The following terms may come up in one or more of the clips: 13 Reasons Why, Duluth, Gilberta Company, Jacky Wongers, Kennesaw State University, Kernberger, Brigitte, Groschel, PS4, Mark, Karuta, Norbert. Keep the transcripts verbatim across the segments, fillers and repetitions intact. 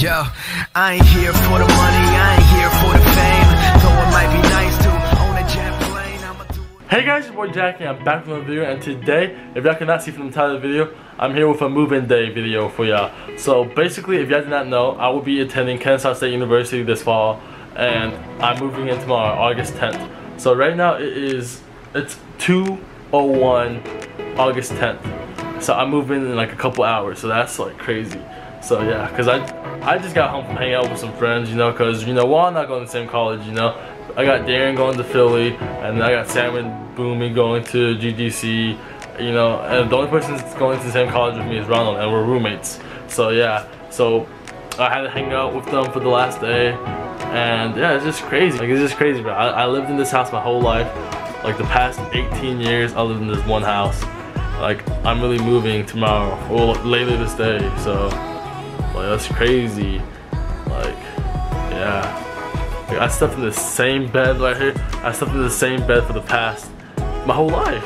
Yo, I ain't here for the money, I ain't here for the fame. Though it might be nice to own a jet plane, I'ma do it. Hey guys, it's your boy Jack and I'm back with another video, and today, if y'all cannot see from the title of the video, I'm here with a move-in day video for y'all. So basically, if y'all did not know, I will be attending Kennesaw State University this fall, and I'm moving in tomorrow, August tenth. So right now it is, it's two oh one August tenth. So I'm moving in like a couple hours, so that's like crazy. So yeah, cause I I just got home from hanging out with some friends, you know, cause you know we're all not going to the same college, you know. I got Darren going to Philly, and then I got Sam and Boomy going to G D C, you know. And the only person that's going to the same college with me is Ronald, and we're roommates. So yeah, so I had to hang out with them for the last day, and yeah, it's just crazy. Like it's just crazy, bro. I, I lived in this house my whole life, like the past eighteen years, I lived in this one house. Like I'm really moving tomorrow or later this day, so. Like, that's crazy. Like, yeah. Like, I slept in the same bed right here. I slept in the same bed for the past, my whole life.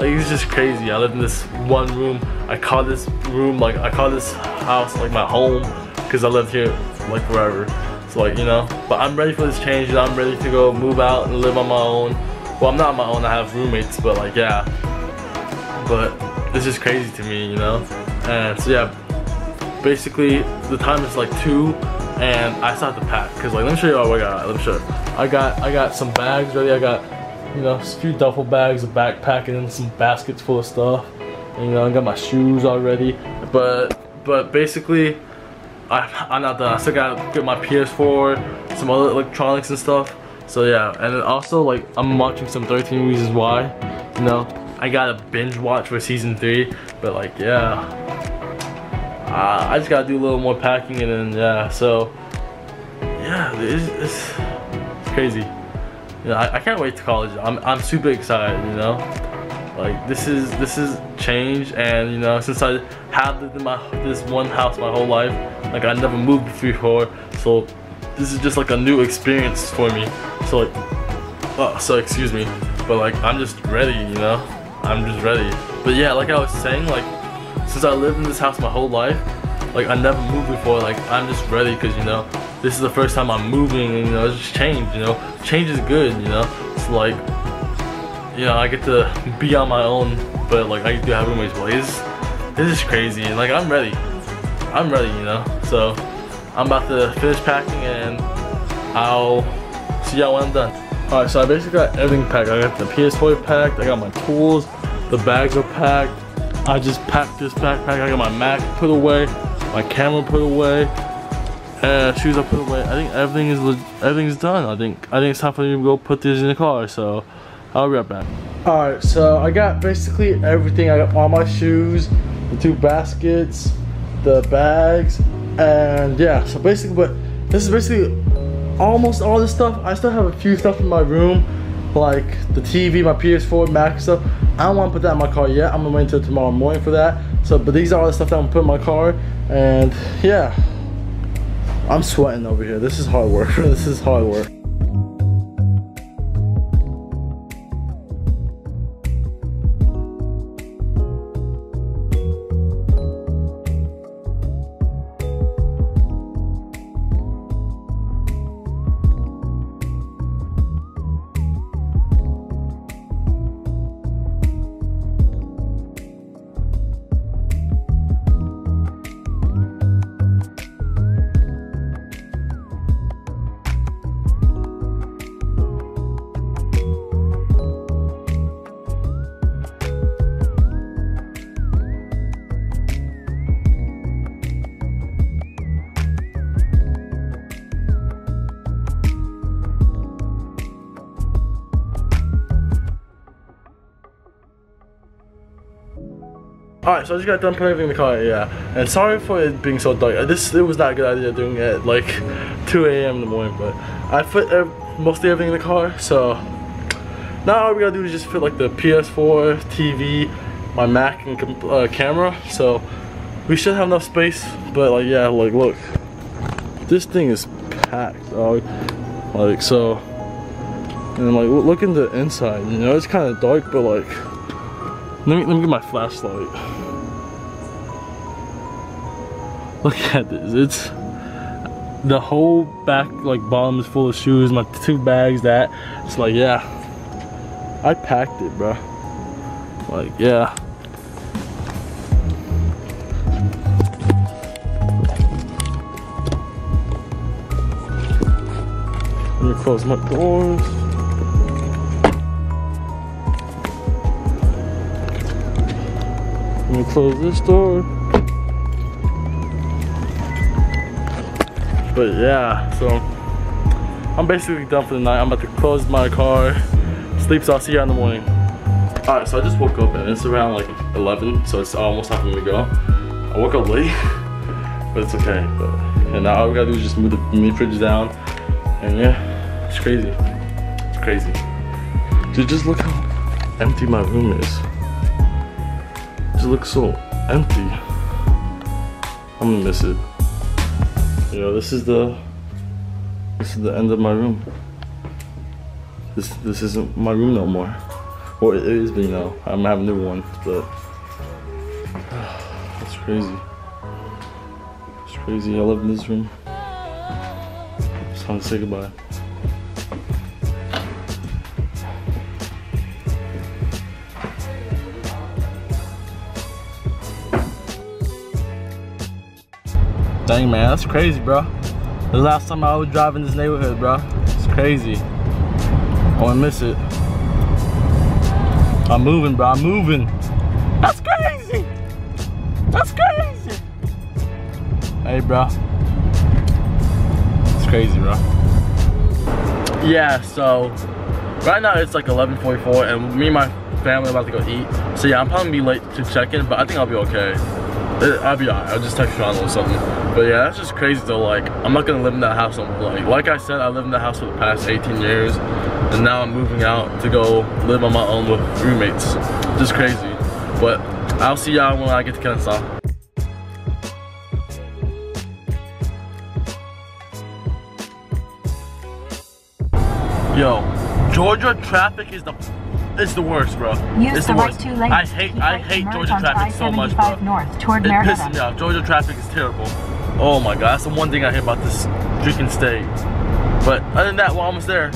Like, it's just crazy. I lived in this one room. I call this room, like, I call this house, like, my home. Because I lived here, like, forever. So, like, you know. But I'm ready for this change. You know, I'm ready to go move out and live on my own. Well, I'm not on my own. I have roommates. But, like, yeah. But it's just crazy to me, you know. And so, yeah. Basically, the time is like two, and I still have to pack. Cause like, let me show you all what I got. Let me show you. I got, I got some bags ready. I got, you know, a few duffel bags, a backpack, and then some baskets full of stuff. And, you know, I got my shoes already. But, but basically, I, I'm not done. I still gotta get my P S four, some other electronics and stuff. So yeah, and then also like, I'm watching some thirteen Reasons Why. You know, I gotta binge watch for season three. But like, yeah. Uh, I just gotta do a little more packing, and then yeah, so yeah, it's, it's, it's crazy. You know, I, I can't wait to college. I'm I'm super excited. You know, like this is this is change, and you know, since I have lived in my this one house my whole life, like I never moved before, so this is just like a new experience for me. So like, oh, so excuse me, but like I'm just ready. You know, I'm just ready. But yeah, like I was saying, like. Since I lived in this house my whole life, like I never moved before, like I'm just ready because, you know, this is the first time I'm moving, and you know, it's just change, you know, change is good, you know, it's so, like, you know, I get to be on my own, but like I do have roommates, but it's, it's just crazy, and like I'm ready, I'm ready, you know, so I'm about to finish packing, and I'll see y'all when I'm done. Alright, so I basically got everything packed. I got the P S four packed, I got my tools, the bags are packed. I just packed this backpack. I got my Mac put away, my camera put away, and shoes I put away. I think everything is everything's done. I think I think it's time for me to go put this in the car. So I'll be right back. All right, so I got basically everything. I got all my shoes, the two baskets, the bags, and yeah. So basically, but this is basically almost all the stuff. I still have a few stuff in my room, like the T V, my P S four, Mac stuff. I don't want to put that in my car yet. I'm gonna wait until tomorrow morning for that. So, but these are all the stuff that I'm gonna put in my car, and yeah, I'm sweating over here. This is hard work. This is hard work. Alright, so I just got done putting everything in the car, yeah. And sorry for it being so dark. This it was not a good idea doing it at like two A M in the morning, but I fit mostly everything in the car. So now all we gotta do is just fit like the P S four, T V, my Mac, and uh, camera. So we should have enough space. But like yeah, like look, this thing is packed, dog. Like so, and like look in the inside. You know, it's kind of dark, but like. Let me, let me get my flashlight. Look at this, it's the whole back like bottom is full of shoes, my two bags, that. It's like, yeah, I packed it, bro. Like, yeah. Let me close my doors. Let me close this door. But yeah, so I'm basically done for the night. I'm about to close my car, sleep, so I'll see you in the morning. Alright, so I just woke up and it's around like eleven, so it's almost time for me to go. I woke up late, but it's okay. But, and now all we gotta do is just move the mini fridge down. And yeah, it's crazy. It's crazy. Dude, just look how empty my room is. It just looks so empty. I'm gonna miss it. You know, this is the this is the end of my room. This this isn't my room no more. Well, it is, but you know, I'm having a new one. But it's crazy. It's crazy. I live in this room. It's time to say goodbye. Dang, man, that's crazy, bro. The last time I was driving this neighborhood, bro. It's crazy. I wanna miss it. I'm moving, bro. I'm moving. That's crazy. That's crazy. Hey, bro. It's crazy, bro. Yeah. So right now it's like eleven forty-four, and me and my family are about to go eat. So yeah, I'm probably gonna be late to check in, but I think I'll be okay. I'll be alright. I'll just text Sean or something. But yeah, that's just crazy though. Like, I'm not gonna live in that house on like, like I said, I lived in the house for the past eighteen years, and now I'm moving out to go live on my own with roommates. Just crazy. But I'll see y'all when I get to Kennesaw. Yo, Georgia traffic is the It's the worst, bro. Use it's the, the worst. Right two lanes. I hate, I hate Georgia traffic so much, bro. North toward it pisses me off. Georgia traffic is terrible. Oh my God, that's the one thing I hate about this freaking state. But other than that, we're almost there.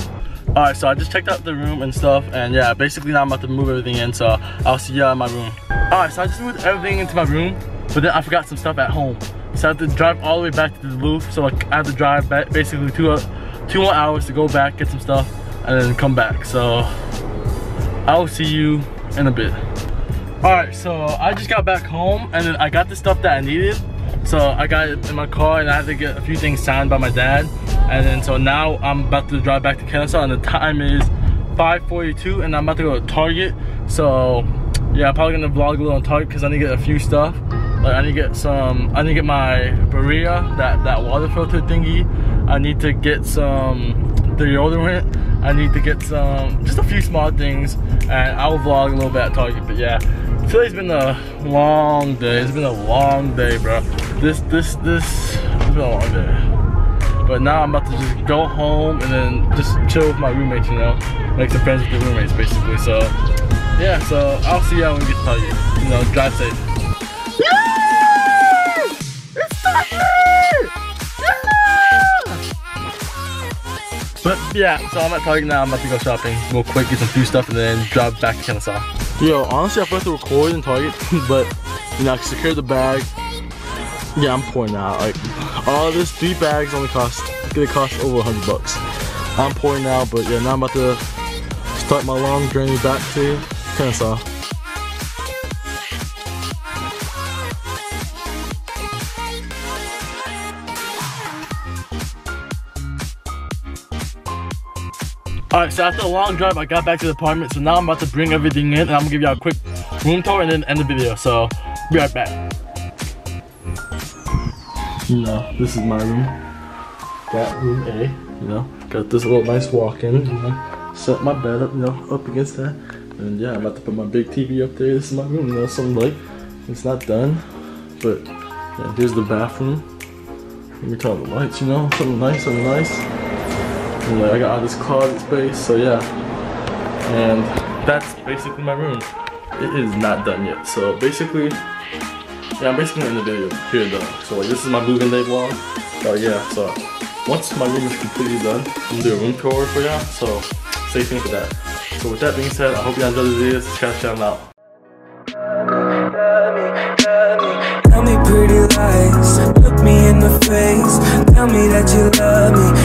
All right, so I just checked out the room and stuff, and yeah, basically now I'm about to move everything in, so I'll see y'all in my room. All right, so I just moved everything into my room, but then I forgot some stuff at home, so I have to drive all the way back to Duluth. So like, I have to drive back basically two, uh, two more hours to go back, get some stuff, and then come back. So. I'll see you in a bit. All right, so I just got back home and then I got the stuff that I needed. So I got it in my car and I had to get a few things signed by my dad. And then so now I'm about to drive back to Kennesaw and the time is five forty-two and I'm about to go to Target. So yeah, I'm probably gonna vlog a little on Target because I need to get a few stuff. Like I need to get some, I need to get my Berea, that, that water filter thingy. I need to get some deodorant. I need to get some, just a few small things, and I will vlog a little bit at Target. But yeah, today's been a long day. It's been a long day, bro. This, this, this, it's been a long day. But now I'm about to just go home and then just chill with my roommates, you know, make some friends with the roommates, basically. So yeah, so I'll see y'all when we get to Target. You know, drive safe. Yeah! It's Target! But yeah, so I'm at Target now. I'm about to go shopping real quick, get some food stuff, and then drive back to Kennesaw. Yo, honestly, I forgot to record in Target, but you know, I secured the bag. Yeah, I'm pouring out. Like, all this three bags only cost, gonna cost over a hundred bucks. I'm pouring now, but yeah, now I'm about to start my long journey back to Kennesaw. Alright, so after a long drive, I got back to the apartment, so now I'm about to bring everything in and I'm gonna give y'all a quick room tour and then end the video, so be right back. You know, this is my room. That room A, you know, got this little nice walk-in, you know, set my bed up, you know, up against that, and yeah, I'm about to put my big T V up there. This is my room, you know, some light, it's not done, but yeah, here's the bathroom. Let me turn on the lights, you know, something nice, something nice. Like, I got all this closet space, so yeah, and that's basically my room. It is not done yet, so basically, yeah, I'm basically in the video here though. So like, this is my moving day vlog. So yeah, so Once my room is completely done, I'm gonna do a room tour for y'all, so stay tuned for that. So with that being said, I hope y'all enjoyed the video. Subscribe, shout out. Tell me pretty lies, look me in the face, tell me that you love me.